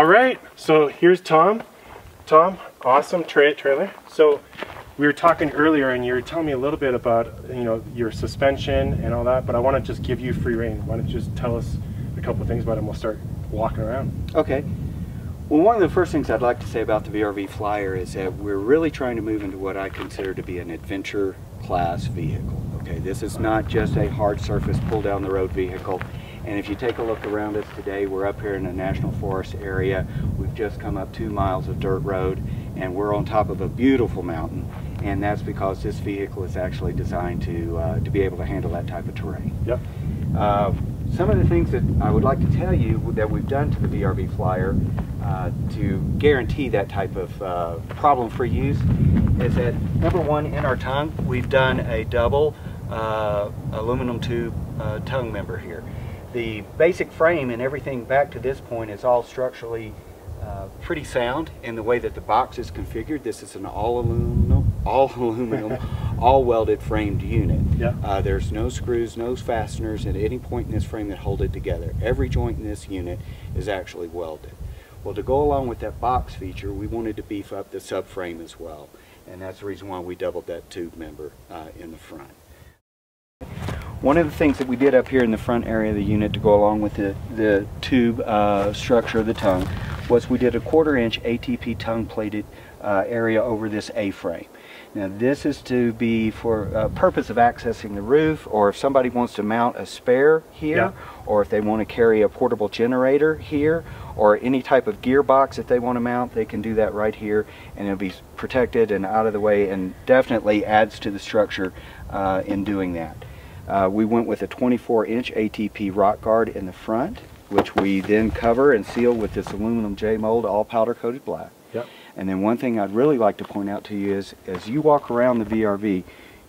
All right, so here's Tom. Tom, awesome trailer. So we were talking earlier and you were telling me a little bit about, you know, your suspension and all that, but I want to just give you free rein. Why don't you just tell us a couple things about it and we'll start walking around. Okay. Well, one of the first things I'd like to say about the VRV Flyer is that we're really trying to move into what I consider to be an adventure class vehicle. Okay, this is not just a hard surface pull down the road vehicle. And if you take a look around us today, we're up here in a national forest area. We've just come up 2 miles of dirt road and we're on top of a beautiful mountain. And that's because this vehicle is actually designed to be able to handle that type of terrain. Yep. Some of the things that I would like to tell you that we've done to the VRV Flyer to guarantee that type of problem-free use is that, number one, in our tongue, we've done a double aluminum tube tongue member here. The basic frame and everything back to this point is all structurally pretty sound in the way that the box is configured. This is an all aluminum, all welded framed unit. Yeah. There's no screws, no fasteners at any point in this frame that hold it together. Every joint in this unit is actually welded. Well, to go along with that box feature, we wanted to beef up the subframe as well. And that's the reason why we doubled that tube member in the front. One of the things that we did up here in the front area of the unit to go along with the tube structure of the tongue was we did a 1/4 inch ATP tongue plated area over this A-frame. Now this is to be for a purpose of accessing the roof, or if somebody wants to mount a spare here, yeah, or if they want to carry a portable generator here, or any type of gearbox that they want to mount, they can do that right here and it'll be protected and out of the way, and definitely adds to the structure in doing that. We went with a 24-inch ATP rock guard in the front, which we then cover and seal with this aluminum J-mold, all powder coated black. Yep. And then one thing I'd really like to point out to you is, as you walk around the VRV,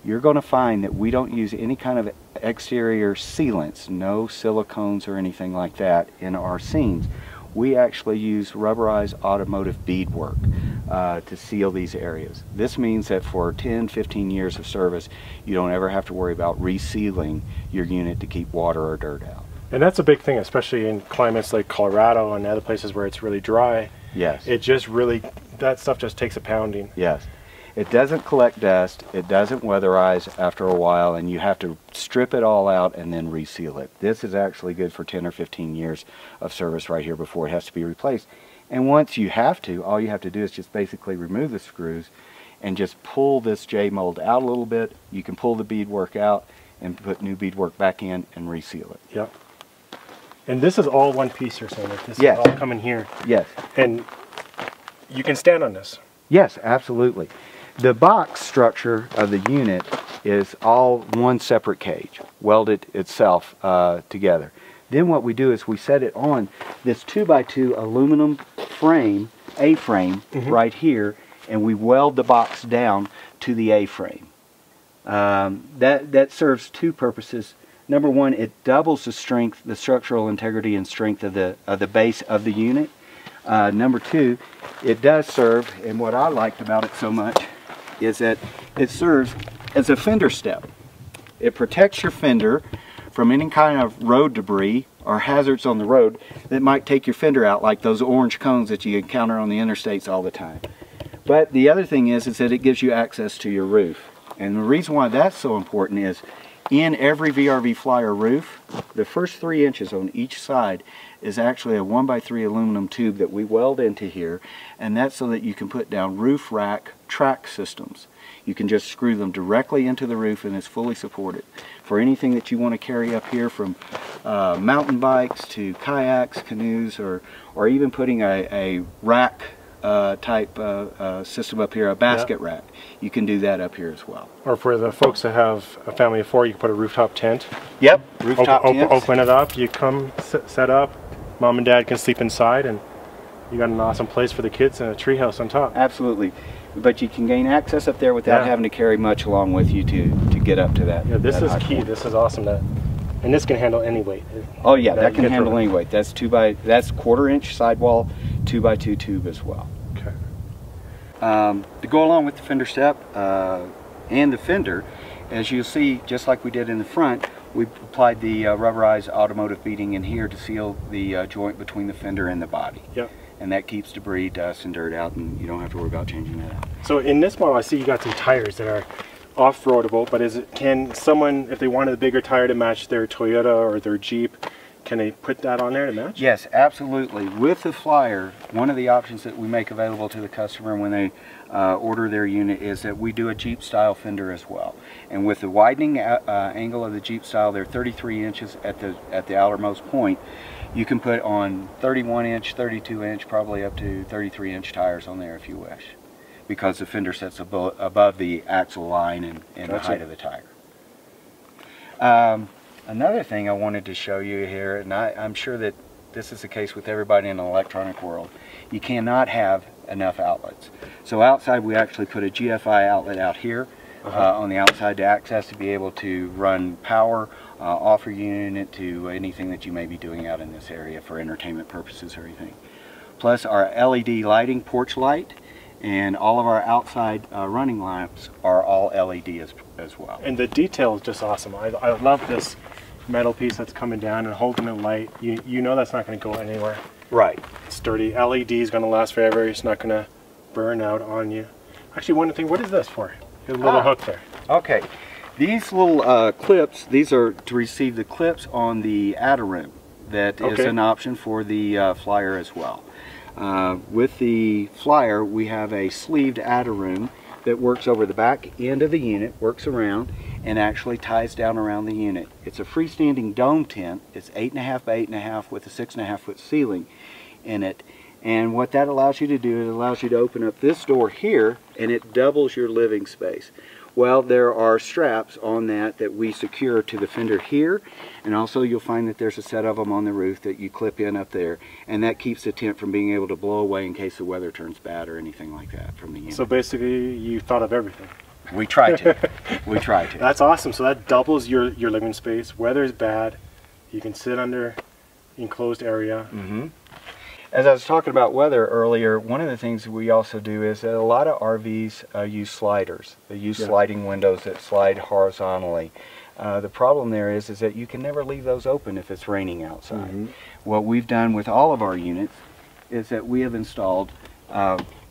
you're going to find that we don't use any kind of exterior sealants, no silicones or anything like that in our seams. We actually use rubberized automotive beadwork to seal these areas. This means that for 10-15 years of service, you don't ever have to worry about resealing your unit to keep water or dirt out. And that's a big thing, especially in climates like Colorado and other places where it's really dry. Yes. It just really, that stuff just takes a pounding. Yes. It doesn't collect dust, it doesn't weatherize after a while, and you have to strip it all out and then reseal it. This is actually good for 10 or 15 years of service right here before it has to be replaced. And once you have to, all you have to do is just basically remove the screws and just pull this J-mold out a little bit. You can pull the beadwork out and put new beadwork back in and reseal it. Yep. And this is all one piece here, so this yes. is all coming here. Yes. And you can stand on this. Yes, absolutely. The box structure of the unit is all one separate cage, welded itself together. Then what we do is we set it on this 2x2 aluminum frame, A-frame, right here, and we weld the box down to the A-frame. That serves two purposes. Number one, it doubles the strength, the structural integrity and strength of the base of the unit. Number two, it does serve, and what I liked about it so much is that it serves as a fender step. It protects your fender from any kind of road debris or hazards on the road that might take your fender out, like those orange cones that you encounter on the interstates all the time. But the other thing is that it gives you access to your roof. And the reason why that's so important is, in every VRV Flyer roof, the first 3 inches on each side is actually a 1x3 aluminum tube that we weld into here, and that's so that you can put down roof rack track systems. You can just screw them directly into the roof and it's fully supported. For anything that you want to carry up here, from mountain bikes to kayaks, canoes, or even putting a rack type system up here, a basket yep. rack. You can do that up here as well. Or for the folks that have a family of four, you can put a rooftop tent. Yep, rooftop tent. Open it up, you come set up, mom and dad can sleep inside, and you got an awesome place for the kids and a tree house on top. Absolutely, but you can gain access up there without yeah. having to carry much along with you to get up to that. Yeah, this is key, this is awesome. And this can handle any weight. Oh yeah, that can handle any weight. That's 1/4 inch sidewall, 2x2 tube as well. Okay. To go along with the fender step and the fender, as you'll see, just like we did in the front, we applied the rubberized automotive beading in here to seal the joint between the fender and the body. Yep. and that keeps debris, dust, and dirt out, and you don't have to worry about changing that out. So in this model, I see you got some tires that are off-roadable, but can someone, if they wanted a bigger tire to match their Toyota or their Jeep, can they put that on there to match? Yes, absolutely. With the Flyer, one of the options that we make available to the customer when they order their unit is that we do a Jeep style fender as well. And with the widening angle of the Jeep style, they're 33 inches at the outermost point. You can put on 31 inch, 32 inch, probably up to 33 inch tires on there if you wish, because the fender sets above the axle line and the height of the tire. Another thing I wanted to show you here, and I'm sure that this is the case with everybody in the electronic world, you cannot have enough outlets. So outside we actually put a GFI outlet out here on the outside to access to be able to run power off your unit to anything that you may be doing out in this area for entertainment purposes or anything. Plus our LED lighting, porch light, and all of our outside running lamps are all LED as well. And the detail is just awesome. I love this metal piece that's coming down and holding the light. You know that's not going to go anywhere. Right. It's sturdy. LED is going to last forever. It's not going to burn out on you. Actually, one thing, what is this for? A little hook there. Okay. These little clips, these are to receive the clips on the adder rim. That is an option for the Flyer as well. With the Flyer, we have a sleeved adder rim that works over the back end of the unit, works around, and actually ties down around the unit. It's a freestanding dome tent. It's 8.5 by 8.5 with a 6.5 foot ceiling in it. And what that allows you to do, it allows you to open up this door here, and it doubles your living space. Well, there are straps on that we secure to the fender here, and also you'll find that there's a set of them on the roof that you clip in up there, and that keeps the tent from being able to blow away in case the weather turns bad or anything like that from the unit. So basically, you thought of everything. We try to. We try to. That's awesome. So that doubles your living space. Weather is bad. You can sit under enclosed area. Mm-hmm. As I was talking about weather earlier, one of the things we also do is that a lot of RVs use sliders. They use sliding windows that slide horizontally. The problem there is that you can never leave those open if it's raining outside. Mm-hmm. What we've done with all of our units is that we have installed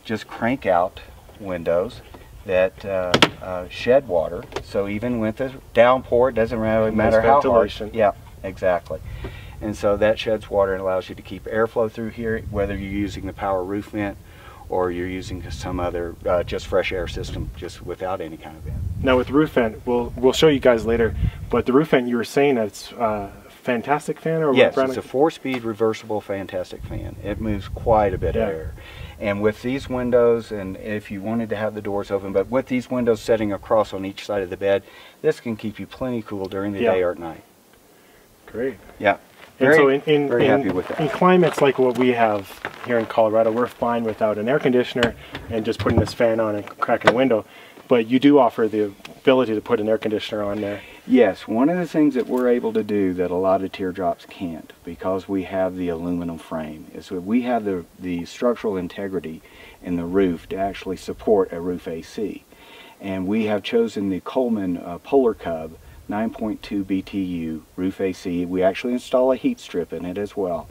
just crank out windows that shed water. So even with a downpour, it doesn't really matter how hard. Yeah, exactly. And so that sheds water and allows you to keep airflow through here, whether you're using the power roof vent or you're using some other just fresh air system, just without any kind of vent. Now with the roof vent, we'll show you guys later, but the roof vent, you were saying that's fantastic fan? Or yes, it's a 4-speed reversible fantastic fan. It moves quite a bit of air. And with these windows, and if you wanted to have the doors open, but with these windows setting across on each side of the bed, this can keep you plenty cool during the day or at night. Great. Yeah. And so in climates like what we have here in Colorado, we're fine without an air conditioner and just putting this fan on and cracking a window. But you do offer the ability to put an air conditioner on there. Yes, one of the things that we're able to do that a lot of teardrops can't, because we have the aluminum frame, is that we have the structural integrity in the roof to actually support a roof AC. And we have chosen the Coleman Polar Cub 9.2 BTU roof AC. We actually install a heat strip in it as well,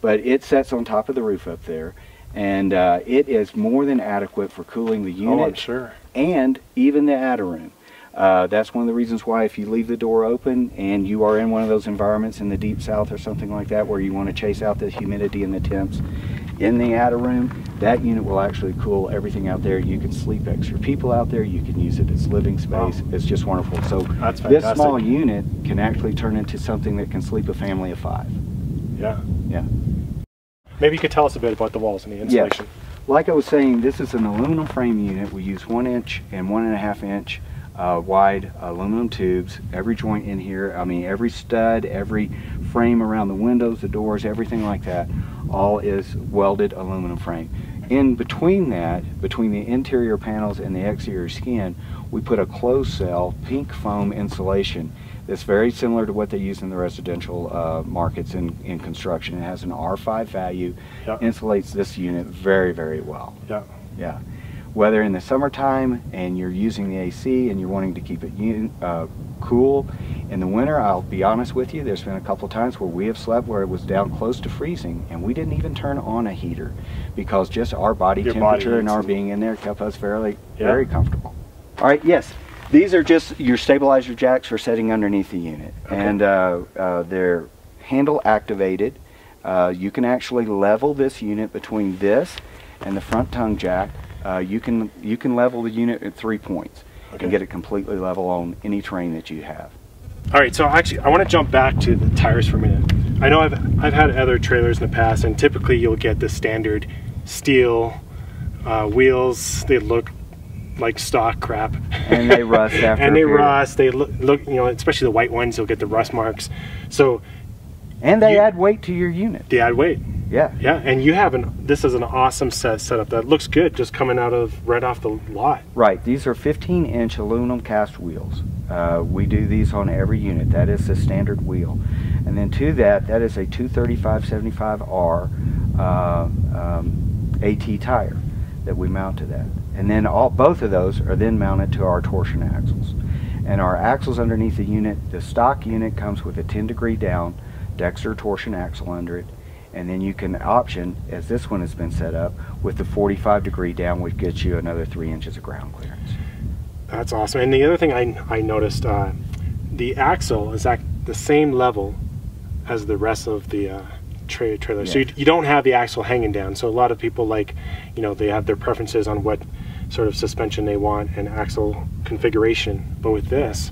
but it sets on top of the roof up there, and it is more than adequate for cooling the unit. Oh, I'm sure. And even the adder room. That's one of the reasons why, if you leave the door open and you are in one of those environments in the deep south or something like that where you want to chase out the humidity and the temps in the adder room, that unit will actually cool everything out there. You can sleep extra people out there. You can use it as living space. Wow. It's just wonderful. So this small unit can actually turn into something that can sleep a family of 5. Yeah. Yeah. Maybe you could tell us a bit about the walls and the insulation. Yes. Like I was saying, this is an aluminum frame unit. We use 1 inch and 1.5 inch wide aluminum tubes. Every joint in here, I mean every stud, every frame around the windows, the doors, everything like that, all is welded aluminum frame. In between that, between the interior panels and the exterior skin, we put a closed cell pink foam insulation that's very similar to what they use in the residential markets in construction. It has an R5 value, insulates this unit very, very well. Yeah. whether in the summertime and you're using the AC and you're wanting to keep it cool. In the winter, I'll be honest with you, there's been a couple times where we have slept where it was down close to freezing and we didn't even turn on a heater because just our body temperature and our being in there kept us very comfortable. All right, yes. These are just your stabilizer jacks for setting underneath the unit. Okay. And they're handle activated. You can actually level this unit between this and the front tongue jack. You can level the unit at 3 points. Okay. And get it completely level on any terrain that you have. All right, so actually I want to jump back to the tires for a minute. I know I've had other trailers in the past, and typically you'll get the standard steel wheels. They look like stock crap and they rust after and they rust, they look, you know, especially the white ones, you'll get the rust marks. So and they add weight to your unit. They add weight. Yeah. Yeah, and you have this is an awesome setup that looks good just coming out of right off the lot. Right, these are 15-inch aluminum cast wheels. We do these on every unit. That is the standard wheel. And then to that, that is a 235/75R AT tire that we mount to that. And then both of those are then mounted to our torsion axles. And our axles underneath the unit, the stock unit comes with a 10-degree down Dexter torsion axle under it. And then you can option, as this one has been set up, with the 45-degree down, which gets you another 3 inches of ground clearance. That's awesome. And the other thing I noticed, the axle is at the same level as the rest of the trailer. Yes. So you don't have the axle hanging down. So a lot of people, like, you know, they have their preferences on what sort of suspension they want and axle configuration. But with this,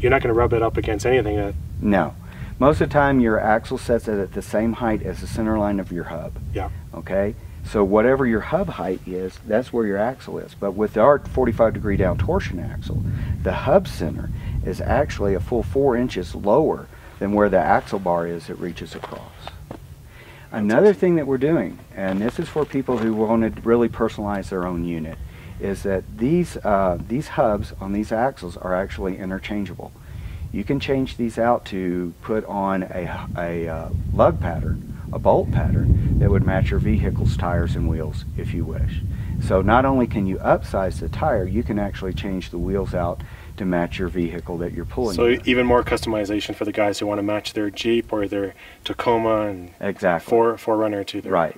you're not going to rub it up against anything. No. Most of the time, your axle sets it at the same height as the center line of your hub. Yeah. Okay? So whatever your hub height is, that's where your axle is. But with our 45-degree down torsion axle, the hub center is actually a full 4 inches lower than where the axle bar is that reaches across. Another thing that we're doing, and this is for people who want to really personalize their own unit, is that these hubs on these axles are actually interchangeable. You can change these out to put on a lug pattern, a bolt pattern that would match your vehicle's tires and wheels if you wish. So not only can you upsize the tire, you can actually change the wheels out to match your vehicle that you're pulling. So even more customization for the guys who want to match their Jeep or their Tacoma and exactly. 4Runner to their... Right.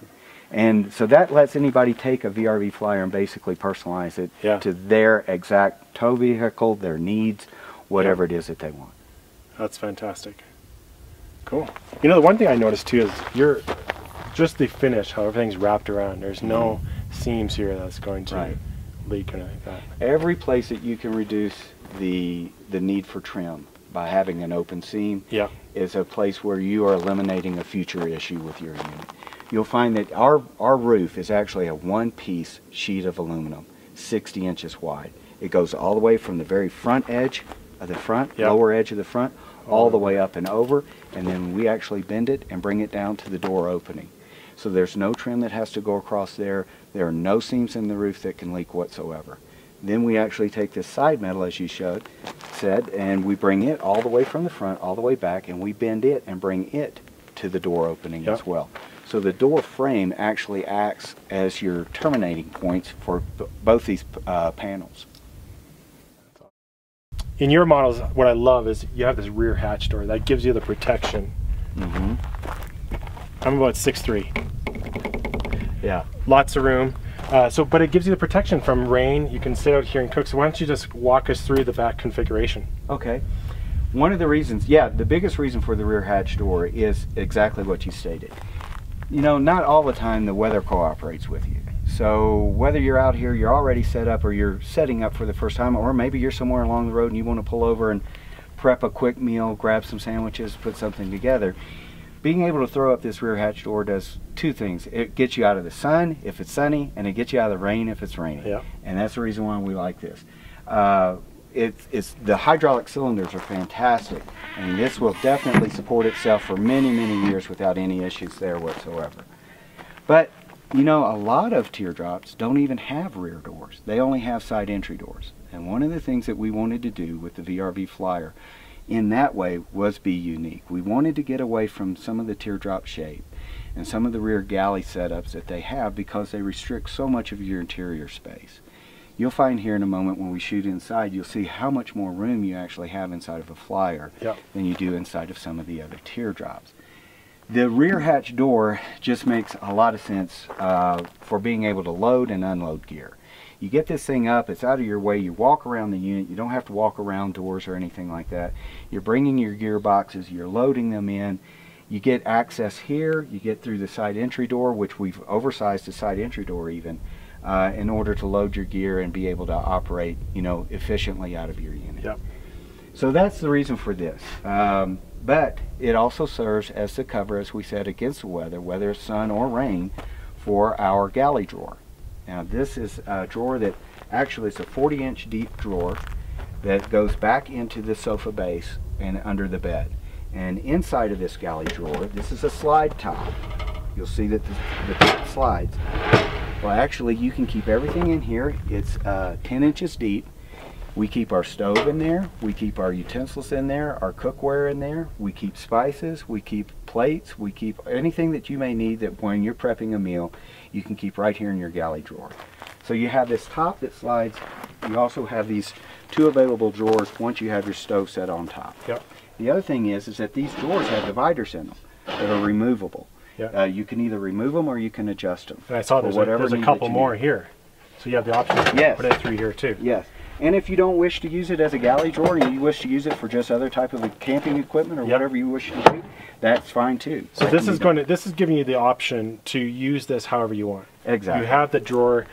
And so that lets anybody take a VRV Flyer and basically personalize it to their exact tow vehicle, their needs, whatever it is that they want. That's fantastic. Cool. You know, the one thing I noticed too is just the finish, how everything's wrapped around. There's no seams here that's going to leak or anything like that. Every place that you can reduce the need for trim by having an open seam is a place where you are eliminating a future issue with your unit. You'll find that our roof is actually a one-piece sheet of aluminum, 60 inches wide. It goes all the way from the very front edge of the front, lower edge of the front, all the way up and over, and then we actually bend it and bring it down to the door opening. So there's no trim that has to go across there. There are no seams in the roof that can leak whatsoever. Then we actually take this side metal, as you said, and we bring it all the way from the front, all the way back, and we bend it and bring it to the door opening as well. So the door frame actually acts as your terminating points for both these panels. In your models, what I love is you have this rear hatch door that gives you the protection. I'm about 6'3". Yeah. Lots of room. But it gives you the protection from rain. You can sit out here and cook. So why don't you just walk us through the back configuration? Okay. One of the reasons, the biggest reason for the rear hatch door is exactly what you stated. You know, not all the time the weather cooperates with you. So whether you're out here, you're already set up, or you're setting up for the first time, or maybe you're somewhere along the road and you want to pull over and prep a quick meal, grab some sandwiches, put something together, being able to throw up this rear hatch door does two things. It gets you out of the sun if it's sunny, and it gets you out of the rain if it's raining. Yeah. And that's the reason why we like this. It's the hydraulic cylinders are fantastic, and this will definitely support itself for many, many years without any issues there whatsoever. But you know, a lot of teardrops don't even have rear doors. They only have side entry doors. And one of the things that we wanted to do with the VRV Flyer in that way was be unique. We wanted to get away from some of the teardrop shape and some of the rear galley setups that they have because they restrict so much of your interior space. You'll find here in a moment when we shoot inside, you'll see how much more room you actually have inside of a Flyer than you do inside of some of the other teardrops. The rear hatch door just makes a lot of sense for being able to load and unload gear. You get this thing up, it's out of your way, you walk around the unit, you don't have to walk around doors or anything like that. You're bringing your gear boxes, you're loading them in, you get access here, you get through the side entry door, which we've oversized the side entry door even, in order to load your gear and be able to operate, you know, efficiently out of your unit. Yep. So that's the reason for this. But it also serves as the cover, as we said, against the weather, whether it's sun or rain, for our galley drawer. Now this is a drawer that actually is a 40-inch deep drawer that goes back into the sofa base and under the bed. And inside of this galley drawer, this is a slide top. You'll see that the top slides. Well, actually you can keep everything in here. It's 10 inches deep. We keep our stove in there. We keep our utensils in there, our cookware in there. We keep spices. We keep plates. We keep anything that you may need that when you're prepping a meal, you can keep right here in your galley drawer. So you have this top that slides. You also have these two available drawers once you have your stove set on top. Yep. The other thing is that these drawers have dividers in them that are removable. Yep. You can either remove them or you can adjust them. And I saw there's a couple more here. So you have the option to put it through here too. Yes. And if you don't wish to use it as a galley drawer and you wish to use it for just other type of camping equipment or whatever you wish to do, that's fine too. So that this is giving you the option to use this however you want. Exactly. You have the drawer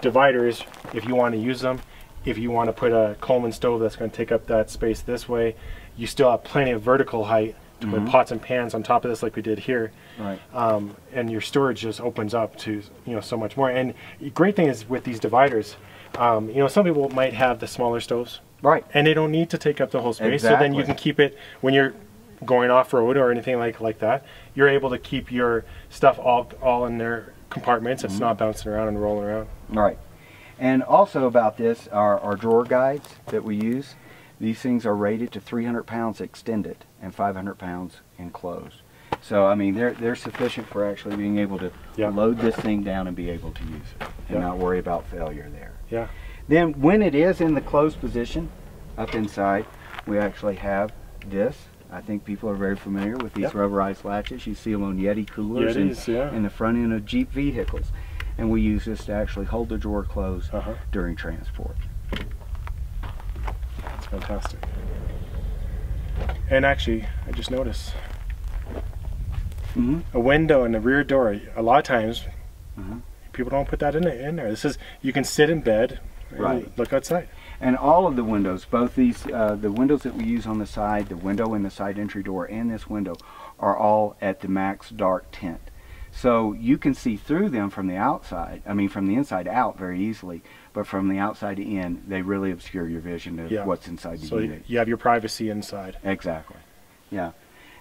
dividers if you want to use them. If you want to put a Coleman stove that's going to take up that space this way, you still have plenty of vertical height to put pots and pans on top of this like we did here. Right. And your storage just opens up to, you know, so much more. And the great thing is with these dividers, you know, some people might have the smaller stoves, right? And they don't need to take up the whole space. Exactly. So then you can keep it when you're going off road or anything like that. You're able to keep your stuff all in their compartments. It's not bouncing around and rolling around. Right. And also about this are our drawer guides that we use. These things are rated to 300 pounds extended and 500 pounds enclosed. So I mean, they're sufficient for actually being able to load this thing down and be able to use it and not worry about failure there. Yeah. Then when it is in the closed position up inside, we actually have this. I think people are very familiar with these rubberized latches. You see them on Yeti coolers in the front end of Jeep vehicles. And we use this to actually hold the drawer closed during transport. That's fantastic. And actually, I just noticed a window and a rear door. A lot of times, people don't put that in there. This is, you can sit in bed and look outside. And all of the windows, both these, the windows that we use on the side, the window and the side entry door and this window are all at the Max Dark tint. So you can see through them from the outside, I mean from the inside out very easily, but from the outside in, they really obscure your vision of what's inside the unit. So you have your privacy inside. Exactly, yeah.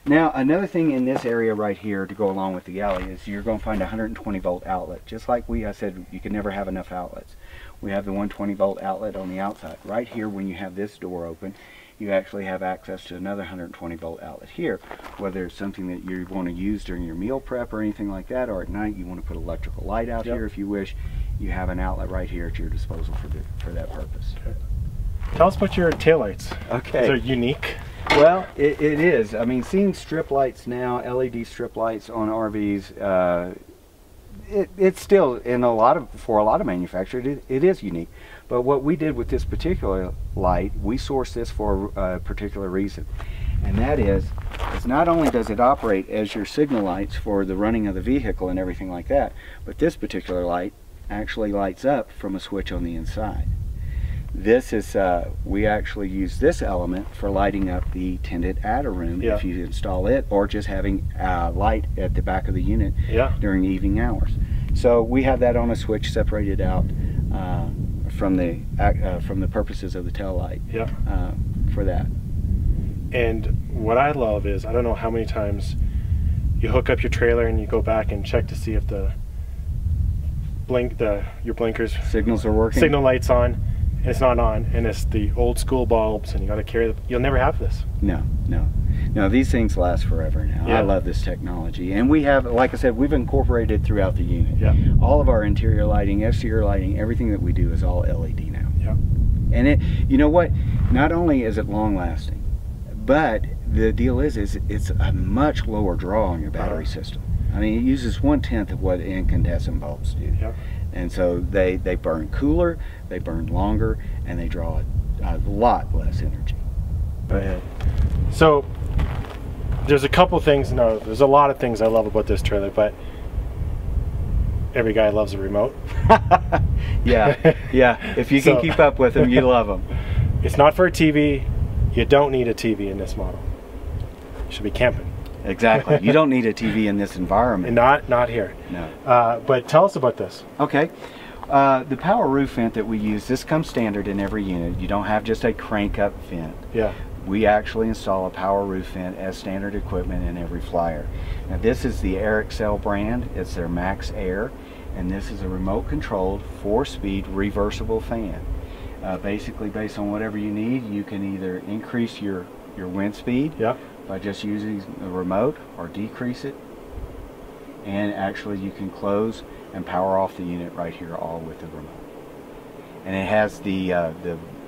Now another thing in this area right here to go along with the galley is you're going to find a 120 volt outlet. Just like I said, you can never have enough outlets. We have the 120 volt outlet on the outside. Right here when you have this door open, you actually have access to another 120 volt outlet here. Whether it's something that you want to use during your meal prep or anything like that, or at night you want to put electrical light out here if you wish, you have an outlet right here at your disposal for that purpose. Okay. Tell us about your taillights. Okay. They're unique. Well, it is. I mean, seeing strip lights now, LED strip lights on RVs, it's still for a lot of manufacturers, it is unique. But what we did with this particular light, we sourced this for a particular reason, and that is, not only does it operate as your signal lights for the running of the vehicle and everything like that, but this particular light actually lights up from a switch on the inside. This is, we actually use this element for lighting up the tinted attic room if you install it, or just having light at the back of the unit during evening hours. So we have that on a switch separated out from the purposes of the tail light for that. And what I love is, I don't know how many times you hook up your trailer and you go back and check to see if the your blinkers signals are working, signal lights on. It's not on, and it's the old school bulbs, and you got to carry. You'll never have this. No, no. Now these things last forever now. Yeah. I love this technology, and we have, like I said, we've incorporated it throughout the unit. Yeah. All of our interior lighting, exterior lighting, everything that we do is all LED now. Yeah. And it, you know what? Not only is it long lasting, but the deal is it's a much lower draw on your battery system. I mean, it uses 1/10 of what incandescent bulbs do. Yeah. And so they burn cooler, they burn longer, and they draw a lot less energy. Right. So there's a couple things, no, there's a lot of things I love about this trailer, but every guy loves a remote. Yeah, yeah. If you can keep up with them, you love them. It's not for a TV. You don't need a TV in this model. You should be camping. Exactly. You don't need a TV in this environment. Not here. No. But tell us about this. Okay. The power roof vent that we use, this comes standard in every unit. You don't have just a crank up vent. Yeah. We actually install a power roof vent as standard equipment in every Flyer. Now this is the AirXL brand. It's their Max Air. And this is a remote controlled 4-speed reversible fan. Basically based on whatever you need, you can either increase your wind speed. Yeah. By just using the remote, or decrease it, and actually you can close and power off the unit right here, all with the remote. And it has the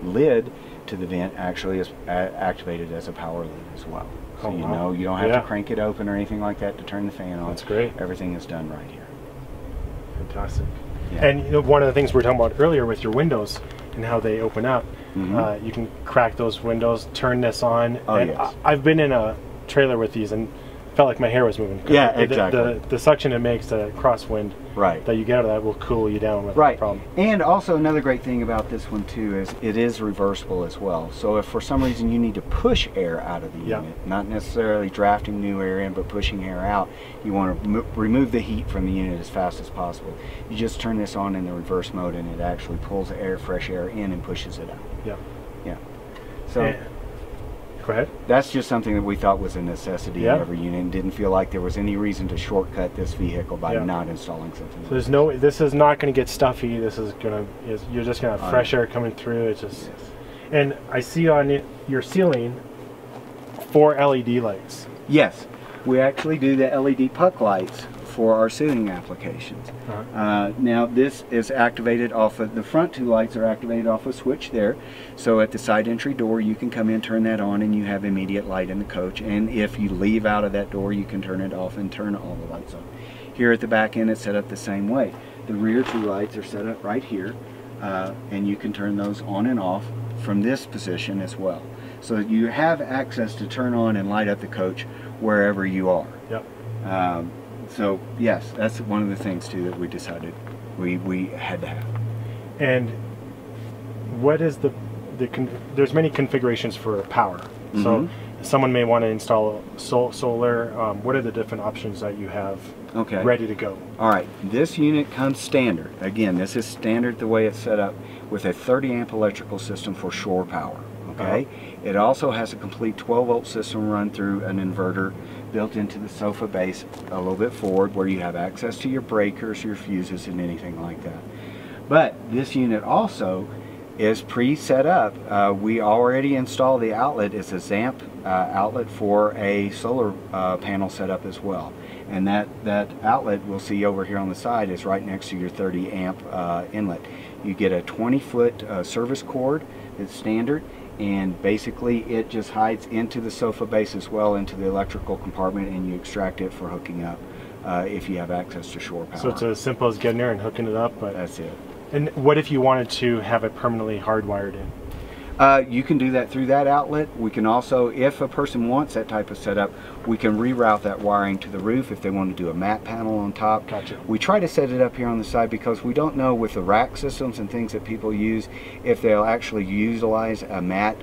lid to the vent actually is activated as a power lid as well. So you know, you don't have to crank it open or anything like that to turn the fan on. That's great. Everything is done right here. Fantastic. Yeah. And you know, one of the things we were talking about earlier with your windows and how they open up. Mm-hmm. You can crack those windows, turn this on. Oh, and yes. I've been in a trailer with these and felt like my hair was moving. Yeah, exactly. The suction it makes, the crosswind that you get out of that will cool you down without a problem. And also another great thing about this one too is it is reversible as well. So if for some reason you need to push air out of the unit, not necessarily drafting new air in, but pushing air out, you want to remove the heat from the unit as fast as possible. You just turn this on in the reverse mode and it actually pulls air, fresh air in and pushes it out. Yeah. Yeah. So. And go ahead. That's just something that we thought was a necessity in every unit, and didn't feel like there was any reason to shortcut this vehicle by not installing something. So there's no, this is not going to get stuffy. This is going to, you're just going to have fresh air coming through. It's just, and I see on it, your ceiling 4 LED lights. Yes, we actually do the LED puck lights for our ceiling applications. Now this is activated off of, the front 2 lights are activated off a switch there. So at the side entry door you can come in, turn that on, and you have immediate light in the coach. And if you leave out of that door you can turn it off and turn all the lights on. Here at the back end it's set up the same way. The rear 2 lights are set up right here and you can turn those on and off from this position as well. So you have access to turn on and light up the coach wherever you are. Yep. So yes, that's one of the things too that we decided we had to have. And what is there's many configurations for power. Mm-hmm. So someone may want to install solar. What are the different options that you have ready to go? All right, this unit comes standard. Again, this is standard the way it's set up with a 30-amp electrical system for shore power. Okay. It also has a complete 12-volt system run through an inverter built into the sofa base a little bit forward, where you have access to your breakers, your fuses, and anything like that. But this unit also is pre-set up. We already installed the outlet. It's a ZAMP outlet for a solar panel setup as well. And that outlet we'll see over here on the side is right next to your 30-amp inlet. You get a 20-foot service cord that's standard. And basically it just hides into the sofa base as well, into the electrical compartment, and you extract it for hooking up if you have access to shore power. So it's as simple as getting there and hooking it up. But that's it. And what if you wanted to have it permanently hardwired in? You can do that through that outlet. We can also, if a person wants that type of setup, we can reroute that wiring to the roof if they want to do a matte panel on top. Gotcha. We try to set it up here on the side because we don't know with the rack systems and things that people use if they'll actually utilize a matte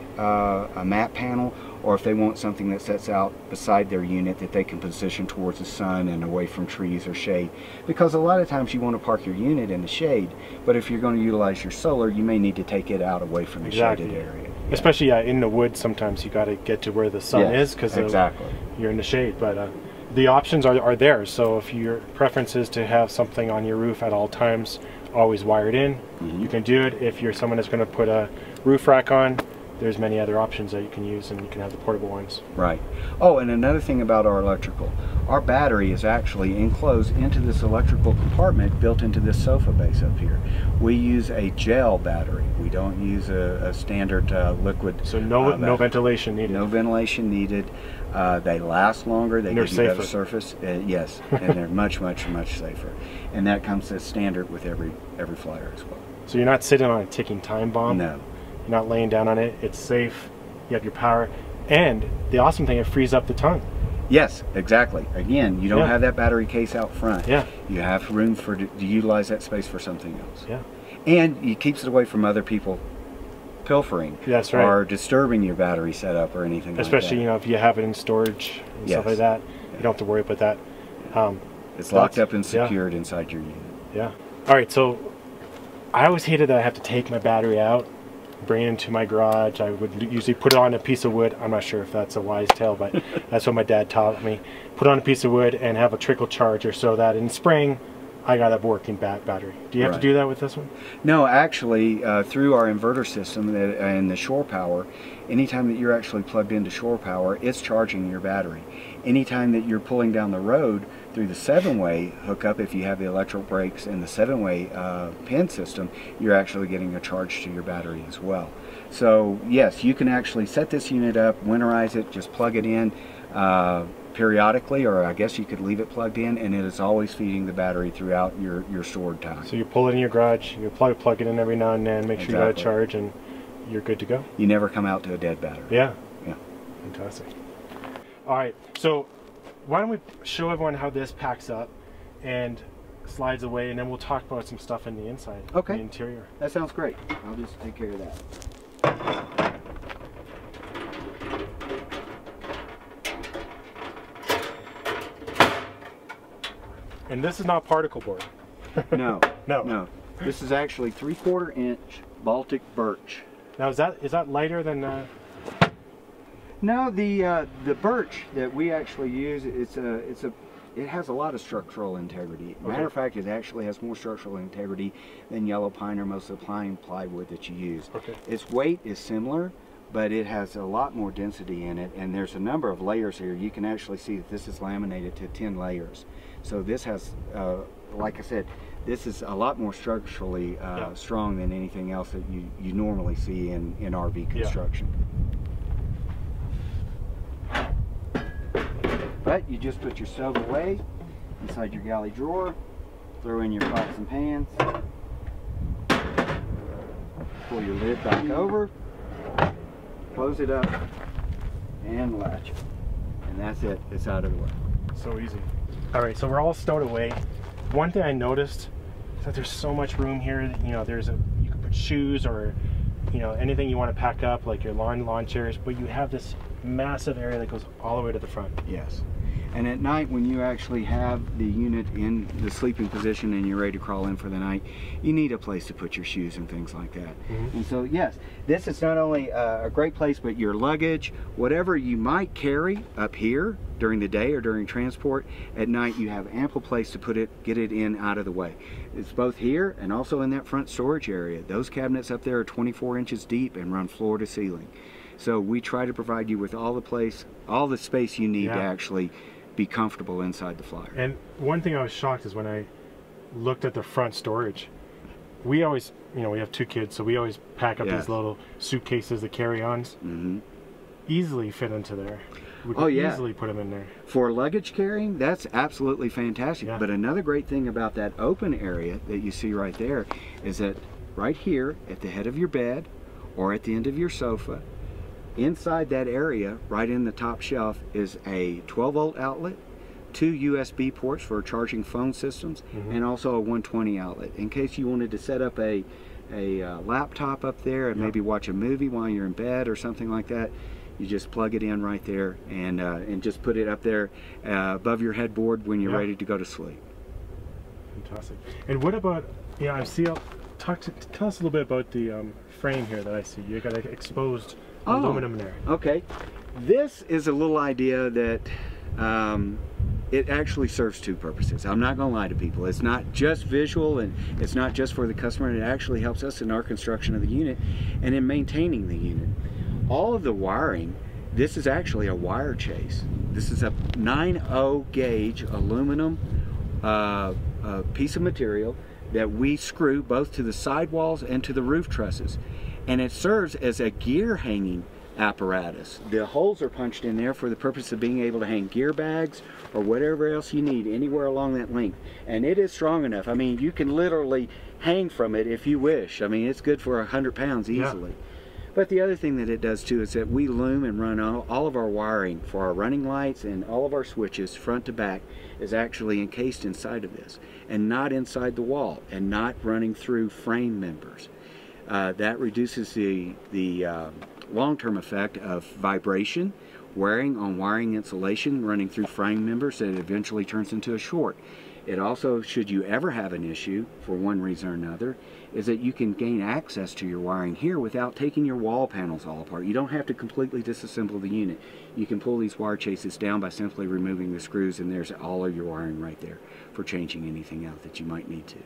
panel, or if they want something that sets out beside their unit that they can position towards the sun and away from trees or shade. Because a lot of times you want to park your unit in the shade, but if you're going to utilize your solar, you may need to take it out away from the shaded area. Yeah. Especially in the woods, sometimes you got to get to where the sun is, because you're in the shade. But the options are there. So if your preference is to have something on your roof at all times, always wired in, you can do it. If you're someone that's going to put a roof rack on, there's many other options that you can use, and you can have the portable ones. Right. Oh, and another thing about our electrical. Our battery is actually enclosed into this electrical compartment built into this sofa base up here. We use a gel battery. We don't use a standard liquid. So no ventilation needed. No ventilation needed. They last longer. They give you better surface. Yes, and they're much, much, much safer. And that comes as standard with every Flyer as well. So you're not sitting on a ticking time bomb. No. You're not laying down on it. It's safe. You have your power, and the awesome thing, it frees up the tongue. Yes, exactly. Again, you don't have that battery case out front. Yeah. You have room to utilize that space for something else. Yeah. And it keeps it away from other people pilfering. That's right. Or disturbing your battery setup or anything like that. Especially, you know, if you have it in storage and stuff like that, you don't have to worry about that. It's locked up and secured inside your unit. Yeah. All right, so I always hated that I have to take my battery out, bring it into my garage. I would usually put it on a piece of wood. I'm not sure if that's a wise tale, but that's what my dad taught me. Put on a piece of wood and have a trickle charger so that in spring I got a working battery. Do you have to do that with this one? No, actually, through our inverter system and the shore power, anytime that you're actually plugged into shore power, it's charging your battery. Anytime that you're pulling down the road through the 7-way hookup, if you have the electric brakes and the 7-way pin system, you're actually getting a charge to your battery as well. So yes, you can actually set this unit up, winterize it, just plug it in periodically, or I guess you could leave it plugged in, and it is always feeding the battery throughout your stored time. So you pull it in your garage, you plug it in every now and then, make sure you got a charge, and you're good to go. You never come out to a dead battery. Yeah. Yeah. Fantastic. All right, so why don't we show everyone how this packs up and slides away, and then we'll talk about some stuff in the inside, okay, the interior. That sounds great. I'll just take care of that. And this is not particle board. No, no, no. This is actually 3/4 inch Baltic birch. Now, is that lighter than? No, the birch that we actually use, it has a lot of structural integrity. Okay. Matter of fact, it actually has more structural integrity than yellow pine or most of the pine plywood that you use. Okay. Its weight is similar, but it has a lot more density in it, and there's a number of layers here. You can actually see that this is laminated to 10 layers. So this has, like I said, this is a lot more structurally strong than anything else that you normally see in RV construction. Yeah. But you just put your stove away inside your galley drawer, throw in your pots and pans, pull your lid back over, close it up, and latch it. And that's it, it's out of the way. So easy. All right, so we're all stowed away. One thing I noticed is that there's so much room here. That, you know, you can put shoes or, you know, anything you want to pack up, like your lawn chairs, but you have this massive area that goes all the way to the front. Yes. And at night, when you actually have the unit in the sleeping position and you're ready to crawl in for the night, you need a place to put your shoes and things like that. Mm-hmm. And so, yes, this is not only a great place, but your luggage, whatever you might carry up here during the day or during transport, at night you have ample place to put it, get it in out of the way. It's both here and also in that front storage area. Those cabinets up there are 24 inches deep and run floor to ceiling. So we try to provide you with all the space you need to actually be comfortable inside the Flyer. And one thing I was shocked is when I looked at the front storage, we always, you know, we have two kids, so we always pack up these little suitcases, the carry-ons, easily fit into there. We could easily put them in there. For luggage carrying, that's absolutely fantastic. Yeah. But another great thing about that open area that you see right there is that right here at the head of your bed or at the end of your sofa, inside that area, right in the top shelf, is a 12-volt outlet, 2 USB ports for charging phone systems, and also a 120 outlet. In case you wanted to set up a laptop up there and maybe watch a movie while you're in bed or something like that, you just plug it in right there and just put it up there above your headboard when you're ready to go to sleep. Fantastic. And what about, you know, I see, tell us a little bit about the frame here that I see. You got exposed aluminum there. Okay. This is a little idea that it actually serves two purposes. I'm not going to lie to people. It's not just visual and it's not just for the customer. It actually helps us in our construction of the unit and in maintaining the unit. all of the wiring, this is actually a wire chase. This is a 9.0 gauge aluminum piece of material that we screw both to the sidewalls and to the roof trusses. And it serves as a gear hanging apparatus. The holes are punched in there for the purpose of being able to hang gear bags or whatever else you need anywhere along that length. And it is strong enough. I mean, you can literally hang from it if you wish. I mean, it's good for 100 pounds easily. Yeah. But the other thing that it does too is that we loom and run all of our wiring for our running lights and all of our switches front to back is actually encased inside of this and not inside the wall and not running through frame members. That reduces the long-term effect of vibration, wearing on wiring insulation, running through frame members, and it eventually turns into a short. It also, should you ever have an issue, for one reason or another, is that you can gain access to your wiring here without taking your wall panels all apart. You don't have to completely disassemble the unit. You can pull these wire chases down by simply removing the screws, and there's all of your wiring right there for changing anything out that you might need to.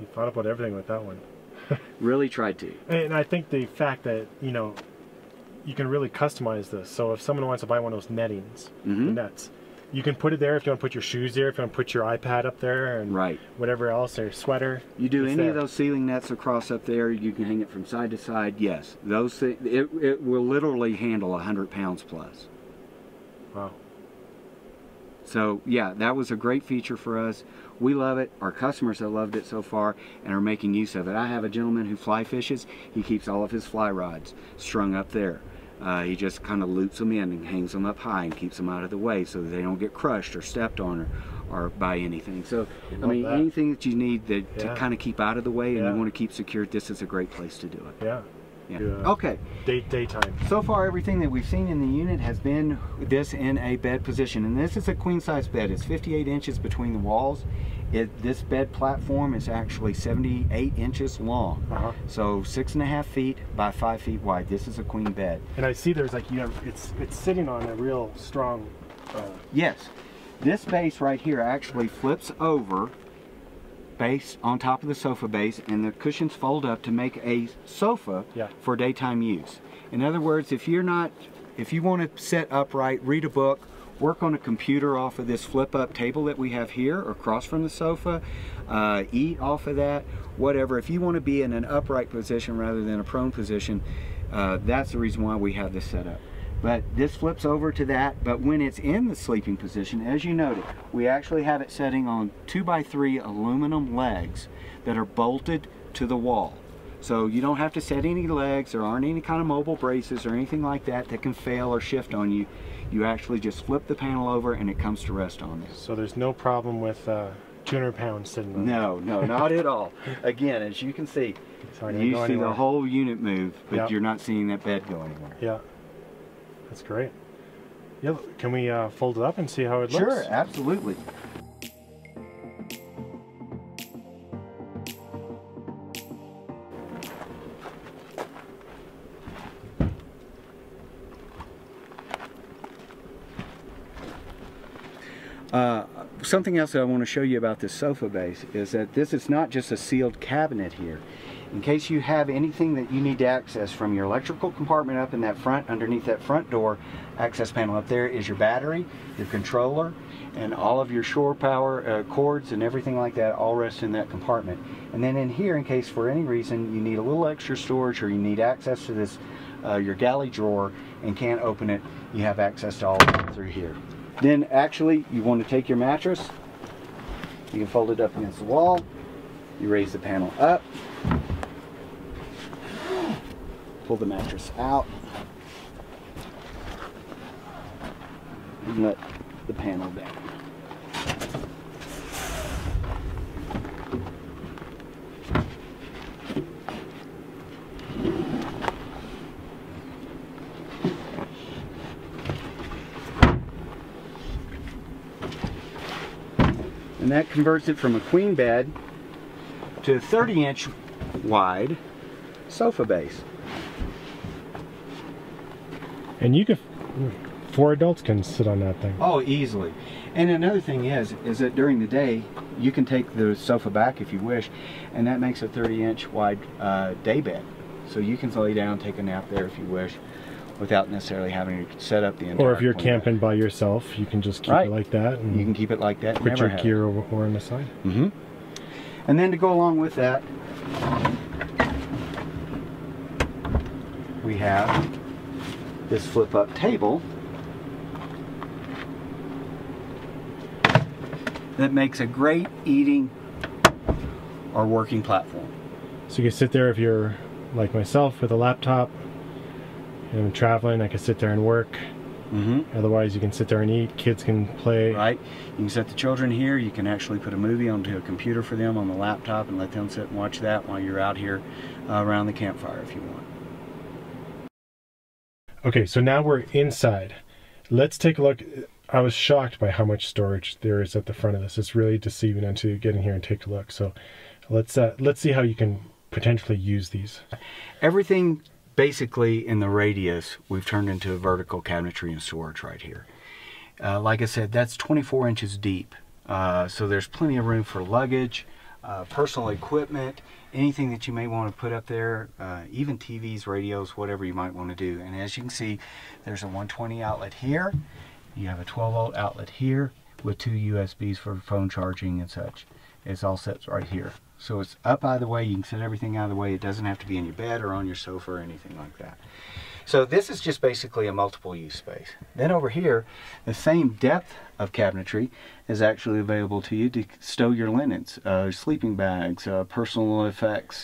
You thought about everything with that one. Really tried to. And I think the fact that, you know, you can really customize this. So if someone wants to buy one of those nettings, the nets, you can put it there if you want to put your shoes there, if you want to put your iPad up there, and whatever else, or your sweater. You do any of those ceiling nets across up there, you can hang it from side to side. Yes, those things, it will literally handle 100 pounds plus. Wow. So yeah, that was a great feature for us. We love it. Our customers have loved it so far and are making use of it. I have a gentleman who fly fishes. He keeps all of his fly rods strung up there. He just kind of loops them in and hangs them up high and keeps them out of the way so that they don't get crushed or stepped on or by anything. So, I mean, anything that you need that to kind of keep out of the way and you want to keep secured, this is a great place to do it. Yeah. Okay. Daytime. So far, everything that we've seen in the unit has been this in a bed position, and this is a queen size bed. It's 58 inches between the walls. This bed platform is actually 78 inches long, so 6.5 feet by 5 feet wide. This is a queen bed. And I see there's like it's sitting on a real strong. Yes, this base right here actually flips over. Base on top of the sofa base, and the cushions fold up to make a sofa for daytime use. In other words, if you want to sit upright, read a book, work on a computer off of this flip-up table that we have here across from the sofa, eat off of that, whatever. If you want to be in an upright position rather than a prone position, that's the reason why we have this set up. But this flips over to that, but when it's in the sleeping position, as you noted, we actually have it setting on 2x3 aluminum legs that are bolted to the wall. So you don't have to set any legs, there aren't any kind of mobile braces or anything like that that can fail or shift on you. You actually just flip the panel over and it comes to rest on this. So there's no problem with 200 pounds sitting on it? No, no, not at all. Again, as you can see, you see the whole unit move, but you're not seeing that bed go anywhere. Yeah. That's great. Yeah, can we fold it up and see how it looks? Sure, absolutely. Something else that I want to show you about this sofa base is that this is not just a sealed cabinet here. In case you have anything that you need to access from your electrical compartment up in that front, underneath that front door access panel up there is your battery, your controller, and all of your shore power cords and everything like that all rest in that compartment. And then in here, in case for any reason you need a little extra storage or you need access to this, your galley drawer and can't open it, you have access to all of that through here. Then actually, you want to take your mattress, you can fold it up against the wall, you raise the panel up, pull the mattress out and let the panel down. And that converts it from a queen bed to a 30-inch wide sofa base. And you could, 4 adults can sit on that thing. Oh, easily. And another thing is that during the day, you can take the sofa back if you wish, and that makes a 30-inch wide day bed. So you can lay down, take a nap there if you wish, without necessarily having to set up the entire Or if you're camping by yourself, you can just keep it like that. And you can keep it like that. Put your gear over on the side. Mm-hmm. And then to go along with that, we have this flip-up table that makes a great eating or working platform. So you can sit there if you're like myself with a laptop and I'm traveling, I can sit there and work. Mm-hmm. Otherwise you can sit there and eat, kids can play. Right, you can set the children here, you can actually put a movie onto a computer for them on the laptop and let them sit and watch that while you're out here around the campfire if you want. Okay, so now we're inside. Let's take a look. I was shocked by how much storage there is at the front of this. It's really deceiving until you get in here and take a look. So let's see how you can potentially use these. Everything basically in the radius we've turned into a vertical cabinetry and storage right here. Like I said, that's 24 inches deep. So there's plenty of room for luggage, personal equipment, anything that you may want to put up there, even TVs, radios, whatever you might want to do. And as you can see, there's a 120 outlet here. You have a 12-volt outlet here with two USBs for phone charging and such. It's all set right here. So it's up either way. You can set everything out of the way. It doesn't have to be in your bed or on your sofa or anything like that. So this is just basically a multiple use space. Then over here, the same depth of cabinetry is actually available to you to stow your linens, sleeping bags, personal effects,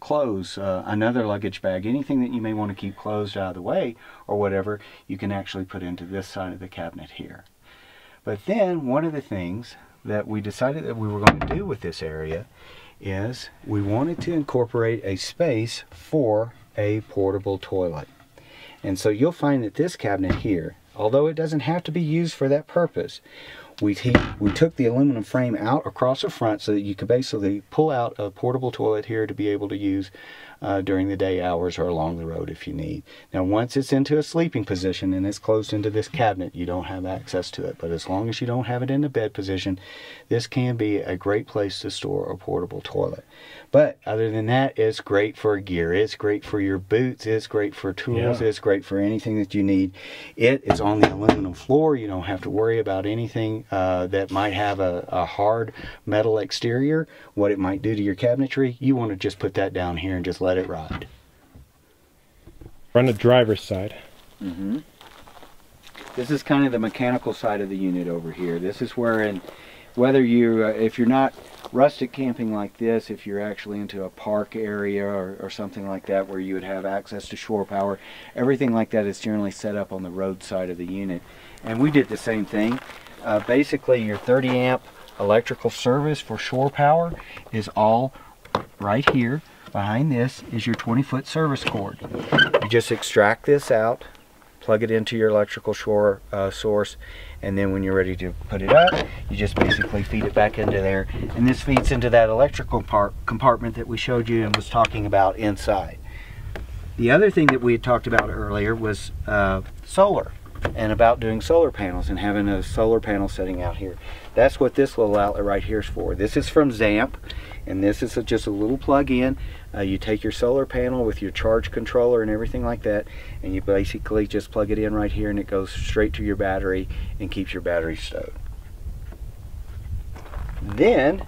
clothes, another luggage bag, anything that you may want to keep closed out of the way or whatever, you can actually put into this side of the cabinet here. But then one of the things that we decided that we were going to do with this area is we wanted to incorporate a space for a portable toilet. And so you'll find that this cabinet here, although it doesn't have to be used for that purpose, we took the aluminum frame out across the front so that you could basically pull out a portable toilet here to be able to use during the day hours or along the road if you need. Now once it's into a sleeping position and it's closed into this cabinet, you don't have access to it. But as long as you don't have it in the bed position, this can be a great place to store a portable toilet. But other than that, it's great for gear, it's great for your boots, it's great for tools, it's great for anything that you need. It is on the aluminum floor, you don't have to worry about anything that might have a hard metal exterior, what it might do to your cabinetry. You want to just put that down here and just let it ride. We're on the driver's side. Mm-hmm. This is kind of the mechanical side of the unit over here. This is where, whether you, if you're not rustic camping like this, if you're actually into a park area or something like that where you would have access to shore power, everything like that is generally set up on the road side of the unit. And we did the same thing. Basically your 30 amp electrical service for shore power is all right here. Behind this is your 20-foot service cord. You just extract this out, plug it into your electrical shore source, and then when you're ready to put it up, you just basically feed it back into there. And this feeds into that electrical compartment that we showed you and was talking about inside. The other thing that we had talked about earlier was solar, and about doing solar panels and having a solar panel setting out here. That's what this little outlet right here is for. This is from ZAMP, and this is just a little plug-in. You take your solar panel with your charge controller and everything like that, and you basically just plug it in right here, and it goes straight to your battery and keeps your battery stowed. Then,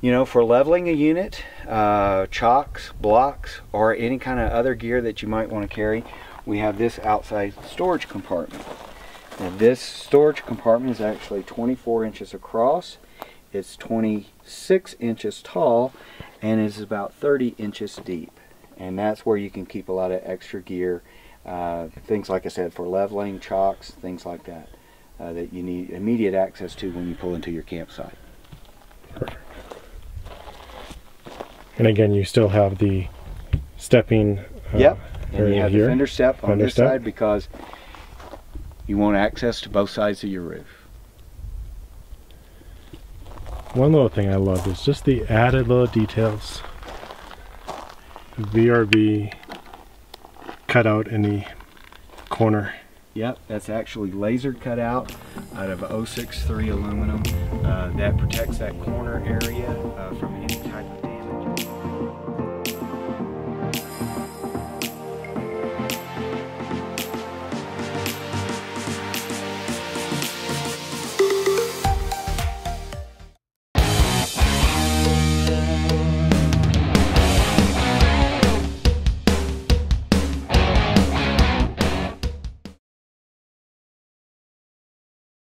you know, for leveling a unit, chocks, blocks, or any kind of other gear that you might want to carry, we have this outside storage compartment. Now this storage compartment is actually 24 inches across, it's 26 inches tall, and it's about 30 inches deep. And that's where you can keep a lot of extra gear, things like I said, for leveling, chocks, things like that, that you need immediate access to when you pull into your campsite. And again, you still have the stepping and you have the fender step on this side because you want access to both sides of your roof. One little thing I love is just the added little details. VRV cutout in the corner. Yep, that's actually laser cut out of 063 aluminum. That protects that corner area from any type of damage.